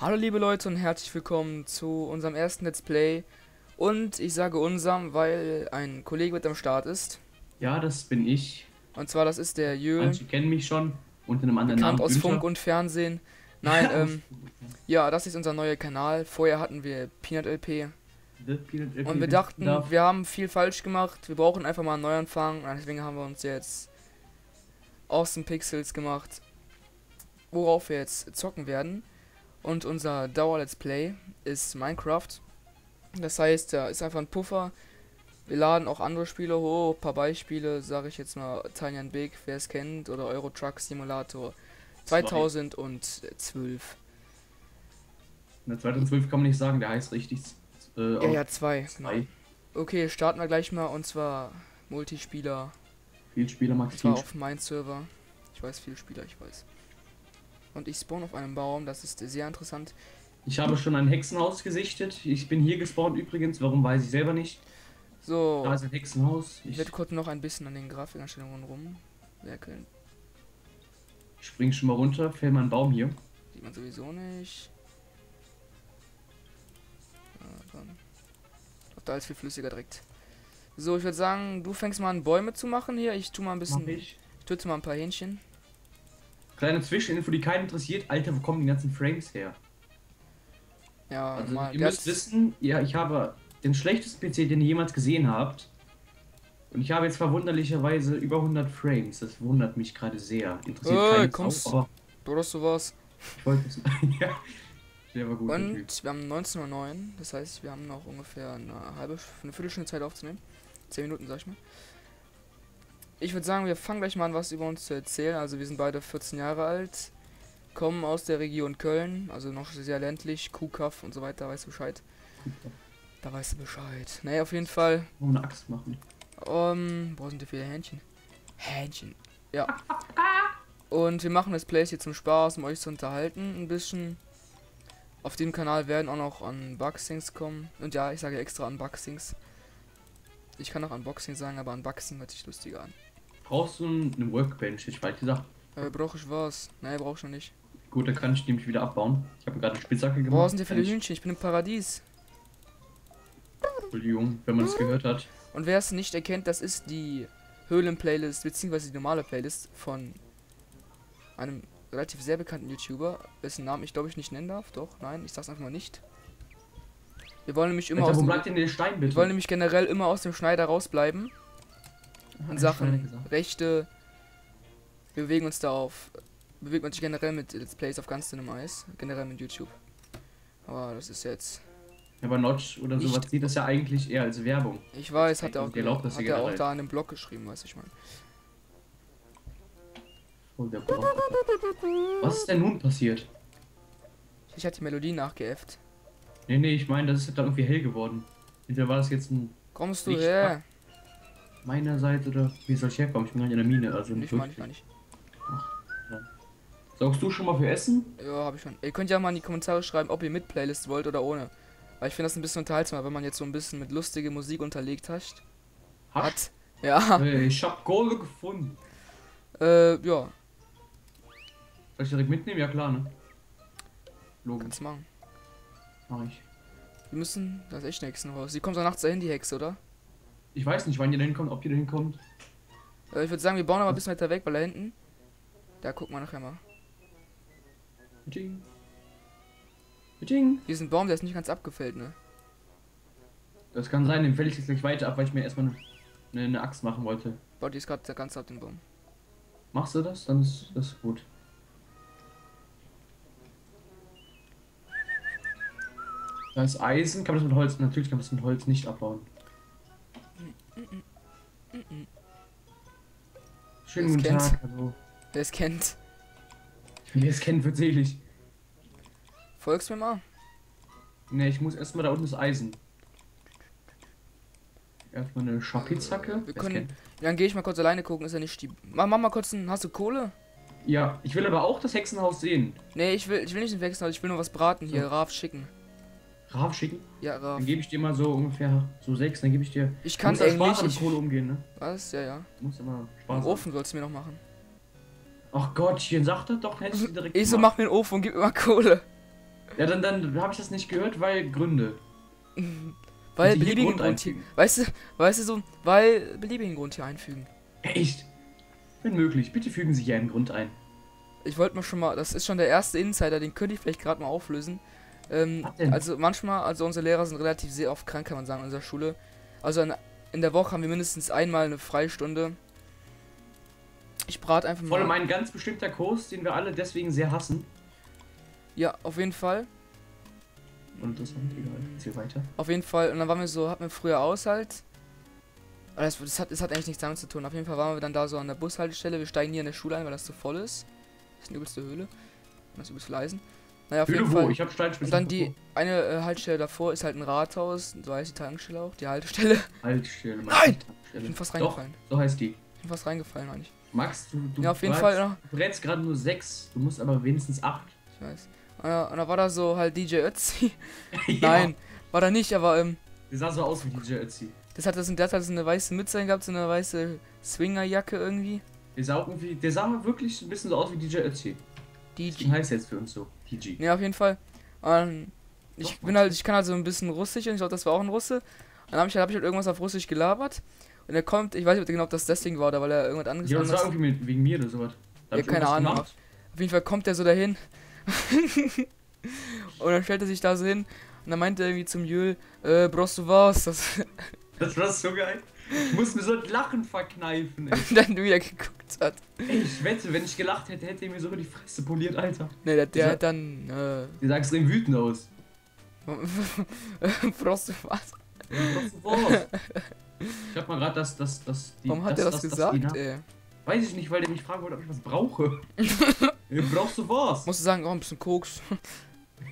Hallo liebe Leute und herzlich willkommen zu unserem ersten Let's Play. Und ich sage unserem, weil ein Kollege mit am Start ist. Ja, das bin ich. Und zwar, das ist der Jürgen. Manche kennen mich schon unter einem anderen Namen. Bekannt aus Funk und Fernsehen. Nein, ja, das ist unser neuer Kanal. Vorher hatten wir Peanut LP. Und wir dachten, wir haben viel falsch gemacht. Wir brauchen einfach mal einen Neuanfang. Deswegen haben wir uns jetzt Awesome Pixels gemacht, worauf wir jetzt zocken werden. Und unser Dauer-Let's Play ist Minecraft. Das heißt, da ist einfach ein Puffer. Wir laden auch andere Spiele hoch, ein paar Beispiele, sage ich jetzt mal, Tanyan Big, wer es kennt, oder Eurotruck Simulator 2012. Na, 2012 kann man nicht sagen, der heißt richtig. Ja, 2. Genau. Okay, starten wir gleich mal, und zwar Multispieler. Viel Spieler mag ich auf meinem Server. Ich weiß, viel Spieler, ich weiß. Und ich spawn auf einem Baum, das ist sehr interessant. Ich habe schon ein Hexenhaus gesichtet. Ich bin hier gespawnt übrigens, warum weiß ich selber nicht. So. Da ist ein Hexenhaus. Ich werde kurz noch ein bisschen an den Grafikeinstellungen rumwerkeln. Ich springe schon mal runter, fällt mal ein Baum hier. Sieht man sowieso nicht. Doch, da ist viel flüssiger direkt. So, ich würde sagen, du fängst mal an, Bäume zu machen hier. Ich tue mal ein bisschen. Ich töte mal ein paar Hähnchen. Kleine Zwischeninfo, die keinen interessiert. Alter, wo kommen die ganzen Frames her? Ja, also mal, ihr müsst wissen, ja, ich habe den schlechtesten PC, den ihr jemals gesehen habt. Und ich habe jetzt verwunderlicherweise über 100 Frames. Das wundert mich gerade sehr. Interessiert keinen kommst auch, aber du hast sowas. Ich wollte es. Ja, der war gut. Und wir haben 19:09 Uhr. Das heißt, wir haben noch ungefähr eine Viertelstunde Zeit aufzunehmen. 10 Minuten, sag ich mal. Ich würde sagen, wir fangen gleich mal an, was über uns zu erzählen. Also wir sind beide 14 Jahre alt, kommen aus der Region Köln, also noch sehr ländlich, Kuhkaff und so weiter, weißt du Bescheid. Da weißt du Bescheid. Naja, auf jeden Fall. Ohne Axt machen. Boah, sind da viele Hähnchen. Hähnchen. Ja. Und wir machen das Play hier zum Spaß, um euch zu unterhalten ein bisschen. Auf dem Kanal werden auch noch Unboxings kommen. Und ja, ich sage extra Unboxings. Ich kann auch Unboxing sagen, aber Unboxing hört sich lustiger an. Brauchst du eine Workbench? Ich weiß gesagt. Brauche ich was? Nein, brauche ich noch nicht. Gut, dann kann ich nämlich wieder abbauen. Ich habe gerade eine Spitzhacke gemacht. Boah, sind ja viele Hühnchen. Ich bin im Paradies. Entschuldigung, wenn man es gehört hat. Und wer es nicht erkennt, das ist die Höhlen-Playlist, beziehungsweise die normale Playlist von einem relativ sehr bekannten YouTuber, dessen Namen ich glaube ich nicht nennen darf. Doch, nein, ich sag's einfach mal nicht. Wir wollen nämlich immer aus dem Stein, wir wollen nämlich generell immer aus dem Schneider rausbleiben. In Sachen Rechte. Wir bewegen uns da auf. Bewegt man sich generell mit Let's Plays auf ganz dünnem Eis. Generell mit YouTube. Aber das ist jetzt. Ja, aber Notch oder sowas sieht das ja eigentlich eher als Werbung. Ich weiß, hat er auch, hat er auch da an dem Blog geschrieben, weiß ich mal. Oh, der Blog. Was ist denn nun passiert? Ich hatte die Melodie nachgeäfft. Nee, nee, ich meine, das ist da irgendwie hell geworden. Entweder war das jetzt ein. Kommst du her? Meinerseits oder wie soll ich herkommen? Ich bin gar nicht in der Mine, also nicht. Ich meine gar nicht. Ach, ja. Sorgst du schon mal für Essen? Ja, habe ich schon. Ihr könnt ja mal in die Kommentare schreiben, ob ihr mit Playlist wollt oder ohne. Weil ich finde das ein bisschen unterhaltsamer, wenn man jetzt so ein bisschen mit lustiger Musik unterlegt hat. Ja. Ich hab Kohle gefunden. Ja. Soll ich direkt mitnehmen? Ja klar, ne? Logo. Kannst machen. Mach ich. Wir müssen. Da ist echt eine Hexe raus. Die kommt doch nachts dahin, die Hexe, oder? Ich weiß nicht, wann die da hinkommt, ob die da hinkommt. Ich würde sagen, wir bauen aber ein bisschen weiter weg, weil da hinten. Da gucken wir nachher mal. Ding. Ding. Hier ist ein Baum, der ist nicht ganz abgefällt, ne? Das kann sein, den fäll ich jetzt gleich weiter ab, weil ich mir erstmal eine Axt machen wollte. Boah, die ist gerade ganz ab den Baum. Machst du das? Dann ist das gut. Da ist Eisen, kann man das mit Holz? Natürlich kann man das mit Holz nicht abbauen. Schönen guten Tag, hallo. Wer es kennt. Wer es kennt, wird selig. Folgst mir mal? Ne, ich muss erstmal da unten das Eisen. Erstmal eine Schapitzhacke. Wir können. Dann gehe ich mal kurz alleine gucken, ist ja nicht die. Mach mal kurz einen. Hast du Kohle? Ja, ich will aber auch das Hexenhaus sehen. Ne, ich will nicht den Hexenhaus, ich will nur was braten hier, Raff schicken. Raff schicken? Ja, Raff. Dann gebe ich dir mal so ungefähr so 6, dann gebe ich dir. Ich kann Spaß mit Kohle umgehen, ne? Was? Ja, ja. Muss immer Spaß. Einen Ofen sollst du mir noch machen. Ach Gottchen, sagt er doch, hätte ich direkt. Ich so, mach mir einen Ofen und gib mir mal Kohle. Ja, dann habe ich das nicht gehört, weil Gründe. Weil beliebigen Grund hier, weißt du so, weil beliebigen Grund hier einfügen. Echt? Wenn möglich, bitte fügen Sie hier einen Grund ein. Ich wollte mal schon mal, das ist schon der erste Insider, den könnte ich vielleicht gerade mal auflösen. Also manchmal, also unsere Lehrer sind relativ sehr oft krank, kann man sagen, in unserer Schule. Also in der Woche haben wir mindestens einmal eine Freistunde. Ich brate einfach mal. Vor allem ein ganz bestimmter Kurs, den wir alle deswegen sehr hassen. Ja, auf jeden Fall. Und das haben wir viel weiter. Auf jeden Fall, und dann waren wir so, hatten wir früher Aushalt. Aber das hat eigentlich nichts damit zu tun. Auf jeden Fall waren wir dann da so an der Bushaltestelle. Wir steigen hier in der Schule ein, weil das so voll ist. Das ist eine übelste Höhle. Das ist übelst leisen. Naja, auf Höhle jeden Fall. Wo? Ich hab Steinspitzen. Und dann die eine Haltestelle davor ist halt ein Rathaus. So heißt die Tankstelle auch. Die Haltestelle. Haltestelle, nein! Ich bin fast reingefallen. Doch, so heißt die. Ich bin fast reingefallen, eigentlich. Max, du ja, auf jeden Fall, brätst gerade nur 6. Du musst aber wenigstens 8. Ich weiß. Und da war da so halt DJ Ötzi. Ja. Nein, war da nicht, aber der sah so aus wie DJ Ötzi. Der hat eine weiße Mütze gehabt, so eine weiße Swingerjacke irgendwie. Der sah wirklich ein bisschen so aus wie DJ Ötzi. DJ heißt jetzt für uns so. DJ. Ja, auf jeden Fall. Ich kann halt so ein bisschen Russisch und ich glaube, das war auch ein Russe. Und dann hab ich halt irgendwas auf Russisch gelabert. Und er kommt, ich weiß nicht genau, ob das deswegen war, oder weil er irgendwas anderes gemacht hat. Ja, das war irgendwie wegen mir oder sowas. Ja, keine Ahnung. Gemacht. Auf jeden Fall kommt er so dahin. Und dann stellt er sich da so hin und dann meinte er irgendwie zum Jül, brauchst du was? Das war so geil. Ich muss mir so ein Lachen verkneifen, ey. Und dann wieder geguckt hat. Ey, ich wette, wenn ich gelacht hätte, hätte er mir so die Fresse poliert, Alter. Ne, der hat dann, der sah extrem wütend aus. Brauchst du was? Brauchst du was? Ich hab mal gerade Warum hat er das gesagt, ey? Weiß ich nicht, weil der mich fragen wollte, ob ich was brauche. Brauchst du was? Musst du sagen, oh, ein bisschen Koks.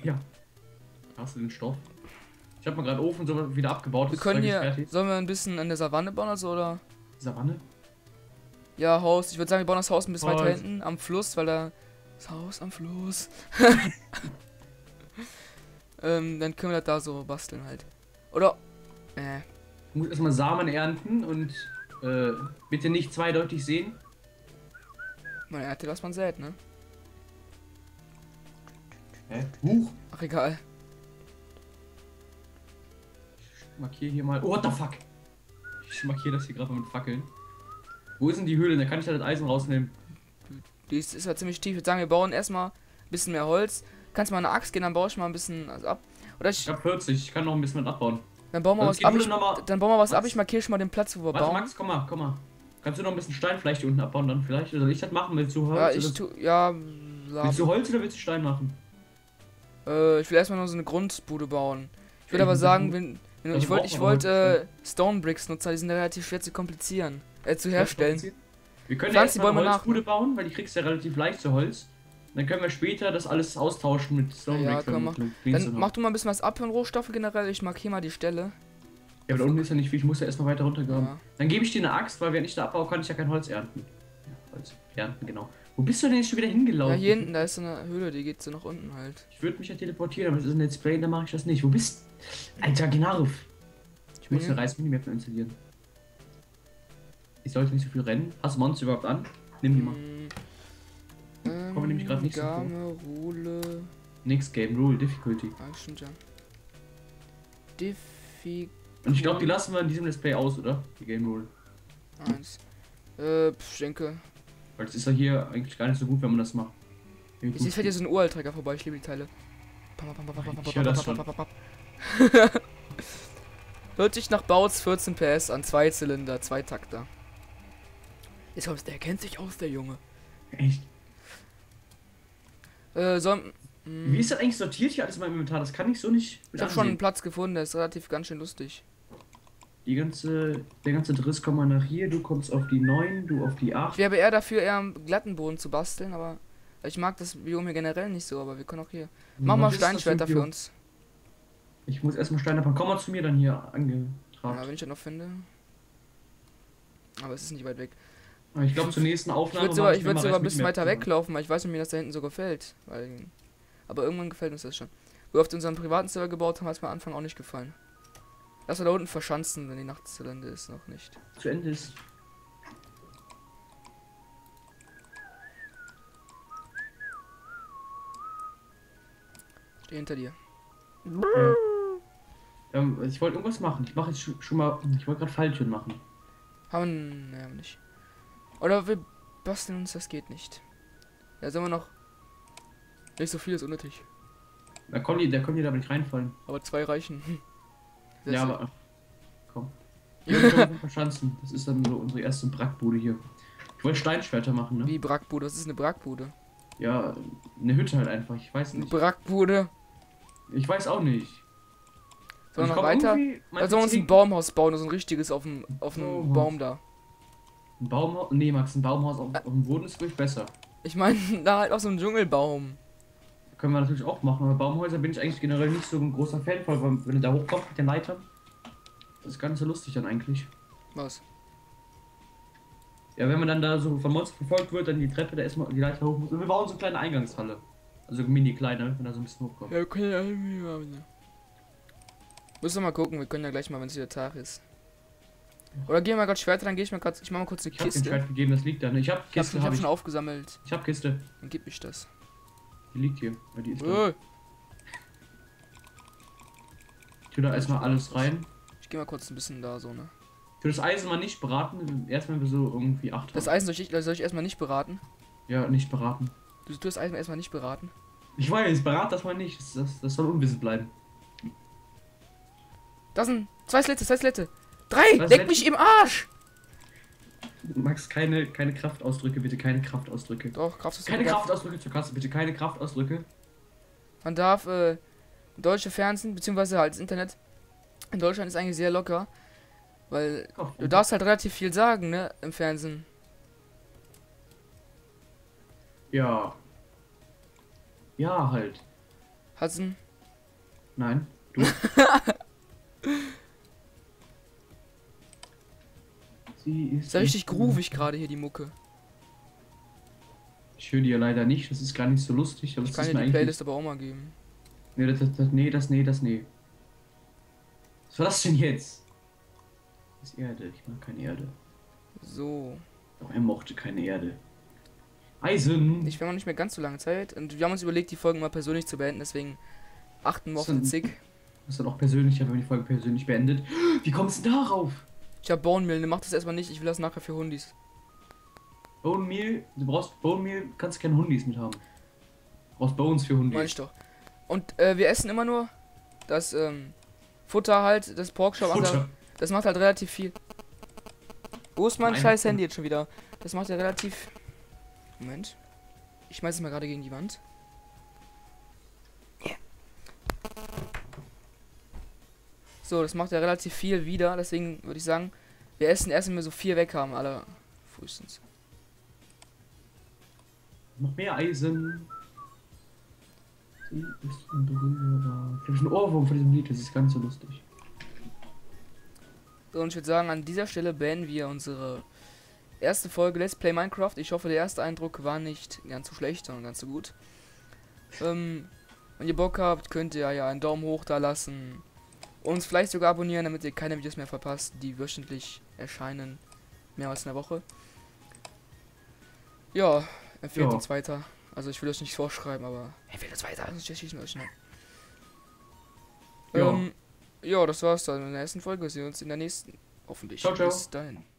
Ja. Hast du den Stoff? Ich hab mal gerade Ofen so wieder abgebaut. Wir können hier, sollen wir ein bisschen in der Savanne bauen, also, oder? Savanne? Ja, Haus. Ich würde sagen, wir bauen das Haus ein bisschen weiter hinten am Fluss, weil da... Das Haus am Fluss. Dann können wir das da so basteln halt. Oder... Ich muss erstmal Samen ernten und bitte nicht zweideutig sehen. Man erntet, was man sät, ne? Hä? Huch! Ach, egal. Ich markiere hier mal... Oh, what the fuck! Ich markiere das hier gerade mit Fackeln. Wo ist denn die Höhle? Da kann ich halt das Eisen rausnehmen. Die ist ja halt ziemlich tief. Ich würde sagen, wir bauen erstmal ein bisschen mehr Holz. Kannst mal eine Axt gehen, dann baue ich mal ein bisschen ab. Oder ich hab 40, ich kann noch ein bisschen was abbauen. Dann bauen wir was ab. Ich markiere schon mal den Platz, wo wir bauen. Max, komm mal, komm mal. Kannst du noch ein bisschen Stein vielleicht hier unten abbauen dann vielleicht? Oder soll ich das machen? Willst du Holz? Ja, willst du Holz oder willst du Stein machen? Ich will erstmal nur so eine Grundbude bauen. Ich würde aber sagen, ich wollte Stone Bricks nutzen, die sind relativ schwer zu komplizieren. Zu herstellen. Wir können ja erstmal eine Holzbude bauen, weil die kriegst ja relativ leicht zu Holz. Dann können wir später das alles austauschen mit Stone Bricks. Dann mach du mal ein bisschen was ab von Rohstoffe generell, ich markiere mal die Stelle. Ja, aber da unten ist ja nicht viel, ich muss ja erstmal weiter runtergraben. Ja. Dann gebe ich dir eine Axt, weil wenn ich da abbaue, kann ich ja kein Holz ernten. Ja, Holz ernten, genau. Wo bist du denn jetzt schon wieder hingelaufen? Ja, hier hinten, da ist so eine Höhle, die geht so nach unten halt. Ich würde mich ja teleportieren, aber das ist ein Let's Play, da mache ich das nicht. Wo bist du? Alter, Gnarf! Ich muss eine Reisminimap noch installieren. Ich sollte nicht so viel rennen. Hast du Monster überhaupt an? Nimm die mal. Kommen wir nämlich gerade nicht so viel. Nix, Game Rule, Difficulty. Ah, stimmt ja. Difficulty. Und ich glaube, die lassen wir in diesem Display aus, oder? Die Game Rule. Eins. Ich denke. Weil es ist ja hier eigentlich gar nicht so gut, wenn man das macht. Jetzt fährt hier so ein Uralträger vorbei, ich liebe die Teile. Ich höre das schon. Hört sich nach Bautz 14 PS an, 2 Zylinder, 2 Takter. Ich glaube, der kennt sich aus, der Junge. Echt? Wie ist das eigentlich sortiert hier alles in meinem Inventar? Das kann ich so nicht. Ich habe schon einen Platz gefunden, der ist relativ ganz schön lustig. Der ganze Driss kommt mal nach hier, du kommst auf die 9, du auf die 8. Ich wäre eher dafür, eher am glatten Boden zu basteln, aber ich mag das Biom hier generell nicht so, aber wir können auch hier. Mach mal Steinschwerter für uns. Ich muss erstmal Stein abbauen. Komm mal zu mir dann hier angetragen. Ja, wenn ich das noch finde. Aber es ist nicht weit weg. Aber ich glaube zur nächsten Aufnahme. Ich würde sogar ein bisschen weiter weglaufen, weil ich weiß nicht, mir das da hinten so gefällt. Aber irgendwann gefällt uns das schon. Wo wir auf unseren privaten Server gebaut haben, hat es mir am Anfang auch nicht gefallen. Lass mal da unten verschanzen, wenn die Nacht zu Ende ist, noch nicht. Zu Ende ist. Steh hinter dir. Okay. Ich wollte irgendwas machen. Ich mache jetzt schon mal. Ich wollte gerade Falltüren machen. Haben wir nicht. Oder wir basteln uns, das geht nicht. Da sind wir noch. Nicht so viel ist unnötig. Da kommen die, da nicht reinfallen. Aber zwei reichen. Das ja, aber. Komm. Verschanzen. Das ist dann so unsere erste Brackbude hier. Ich wollte Steinschwerter machen, ne? Wie Brackbude? Was ist eine Brackbude? Ja, eine Hütte halt einfach. Ich weiß nicht. Eine Brackbude? Ich weiß auch nicht. Sollen wir noch weiter? Also sollen wir uns ein Baumhaus bauen, so ein richtiges auf dem Baum da. Ein Baumhaus? Nee, Max, ein Baumhaus auf dem Boden ist wirklich besser. Ich meine, da halt auch so ein Dschungelbaum. Können wir natürlich auch machen, aber Baumhäuser bin ich eigentlich generell nicht so ein großer Fan von, weil wenn du da hochkommst mit den Leitern, das ist gar nicht so lustig dann eigentlich. Was? Ja, wenn man dann da so von Monstern verfolgt wird, dann die Treppe, da erstmal die Leiter hoch muss. Und wir bauen so eine kleine Eingangshalle. Also mini-kleine, wenn da so ein bisschen hochkommt. Ja, okay, ja, müssen wir mal gucken, wir können ja gleich mal, wenn es wieder Tag ist. Oder gehen wir mal gerade Schwerter, dann gehe ich mal gerade. Ich mache mal kurz eine Kiste. Ich habe Schwert gegeben, das liegt da. Ne? Ich habe Kiste. Ich hab schon aufgesammelt. Ich habe Kiste. Dann gib mich das. Die liegt hier. Ja, die ist da. Ich tue da erstmal alles rein. Ich gehe mal kurz ein bisschen da so, ne? Ich tue das Eisen mal nicht braten, erst wenn wir so irgendwie 8 haben. Das Eisen soll ich erstmal nicht braten? Ja, nicht braten. Du tust das Eisen erstmal nicht braten? Ich weiß, berate das mal nicht. Das soll unwissend bleiben. Das sind zwei Skelette. Drei! Leck mich im Arsch! Max, keine Kraftausdrücke, bitte, keine Kraftausdrücke. Doch, Kraftausdrücke. Keine Kraftausdrücke zur Kasse, bitte, keine Kraftausdrücke. Man darf, deutsche Fernsehen, beziehungsweise halt das Internet in Deutschland ist eigentlich sehr locker. Weil du darfst halt relativ viel sagen, ne, im Fernsehen. Ja. Ja, halt. Hassen? Nein, du. Ist ja richtig groovig gerade hier die Mucke. Ich höre die ja leider nicht, das ist gar nicht so lustig. Aber ich kann dir die Playlist aber auch mal geben. Nee, nee. Was war das denn jetzt? Das ist Erde, ich mag keine Erde. So. Doch er mochte keine Erde. Eisen! Ich will noch nicht mehr ganz so lange Zeit und wir haben uns überlegt, die Folgen mal persönlich zu beenden, deswegen achten wir auf den Zick. Das ist dann auch persönlich, wenn man die Folge persönlich beendet. Wie kommst du darauf? Ich hab Bone Meal, ne, mach das erstmal nicht, ich will das nachher für Hundis. Bone Meal? Du brauchst Bone Meal, kannst du keine Hundis mit haben. Du brauchst Bones für Hundis. Meine ich doch. Und wir essen immer nur das Futter halt, das Porkshop. Das macht halt relativ viel. Wo ist mein scheiß Handy jetzt schon wieder? Das macht ja relativ... Moment. Ich schmeiß es mal gerade gegen die Wand. So, das macht ja relativ viel wieder, deswegen würde ich sagen, wir essen erst, wenn wir so viel weg haben, alle frühestens. Noch mehr Eisen. Sie ist unberührbar. Ich habe schon einen Ohrwurm von diesem Lied, das ist ganz so lustig. So, und ich würde sagen, an dieser Stelle beenden wir unsere erste Folge Let's Play Minecraft. Ich hoffe, der erste Eindruck war nicht ganz so schlecht, sondern ganz so gut. Wenn ihr Bock habt, könnt ihr ja einen Daumen hoch da lassen. Uns vielleicht sogar abonnieren, damit ihr keine Videos mehr verpasst, die wöchentlich erscheinen, mehrmals in der Woche. Ja, empfehlt uns weiter. Also ich will euch nicht vorschreiben, aber empfehlt uns weiter. Also schießen wir euch schnell. Ja, das war's dann in der ersten Folge. Wir sehen uns in der nächsten. Hoffentlich. Ciao, ciao. Bis dahin.